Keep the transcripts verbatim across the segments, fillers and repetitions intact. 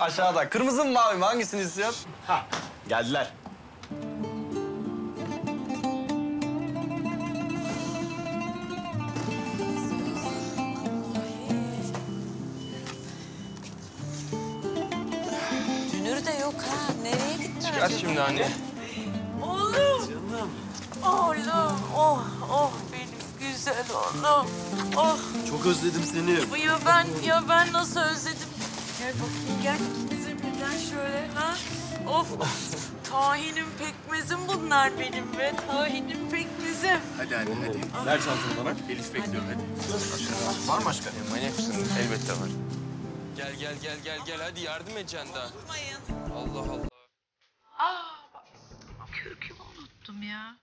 Aşağıda. Kırmızı mı mavi mi? Hangisini istiyor? Ha, geldiler. Dünür de yok ha. Nereye gittiler? Çıkar şimdi anne. Oğlum. Canım. Oğlum. Oh, oh benim güzel oğlum. Oh. Çok özledim seni. Ya ben, ya ben nasıl özledim? Gel bakayım, gel ikinize birden şöyle, ha? Of, tahinim pekmezim bunlar benim be, tahinim pekmezim. Hadi anne, hadi. hadi. Ver çantanı bana. Elif bekliyorum, hadi. hadi. Var mı başka? Manyak mısın? Elbette var. Gel, gel, gel, gel, gel. Hadi yardım edeceksin daha. Olmayın. Allah Allah. Ah, bak. Kürkümü unuttum ya.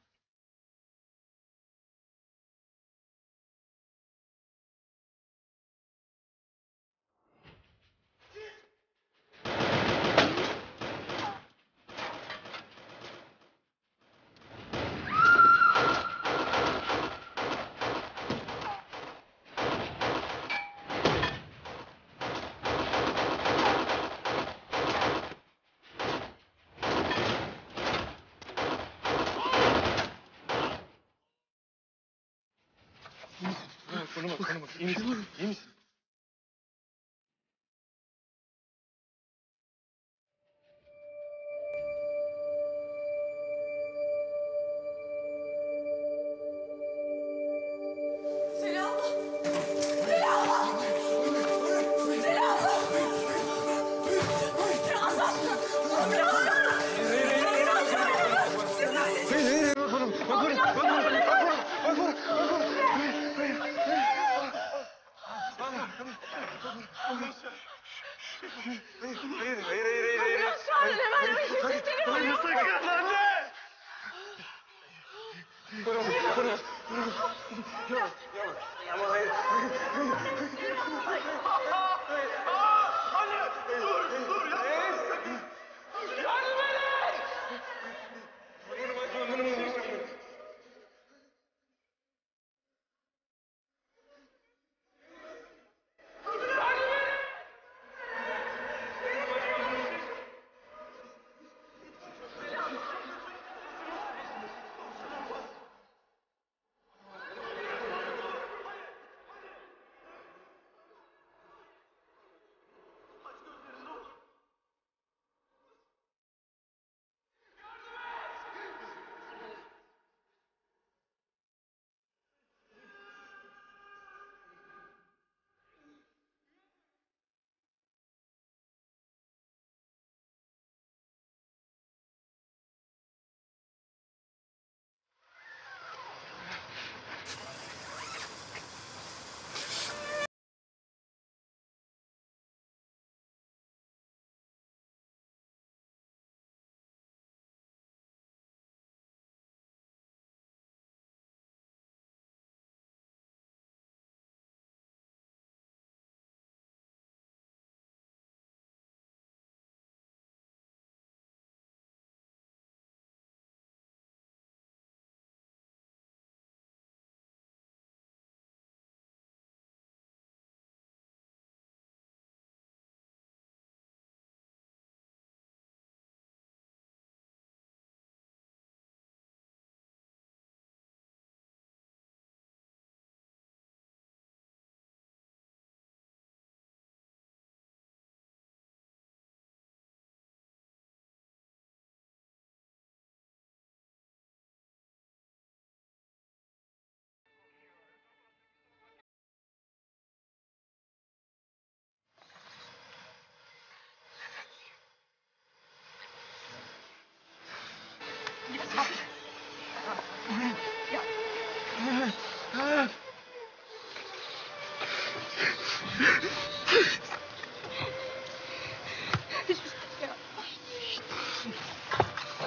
Bana bak, bana bak. İyi misin? İyi misin? Hayır, hayır, hayır, hayır. Ambulans çağırın hemen. Hayır, hayır, hayır. Sakın anne! Bırak, bırak, bırak. Yavaş, yavaş. Ama hayır, hayır, hayır. Anne, dur, dur, yapma. Sakın. Yardım edin! Ömrüm, ömrüm, ömrüm.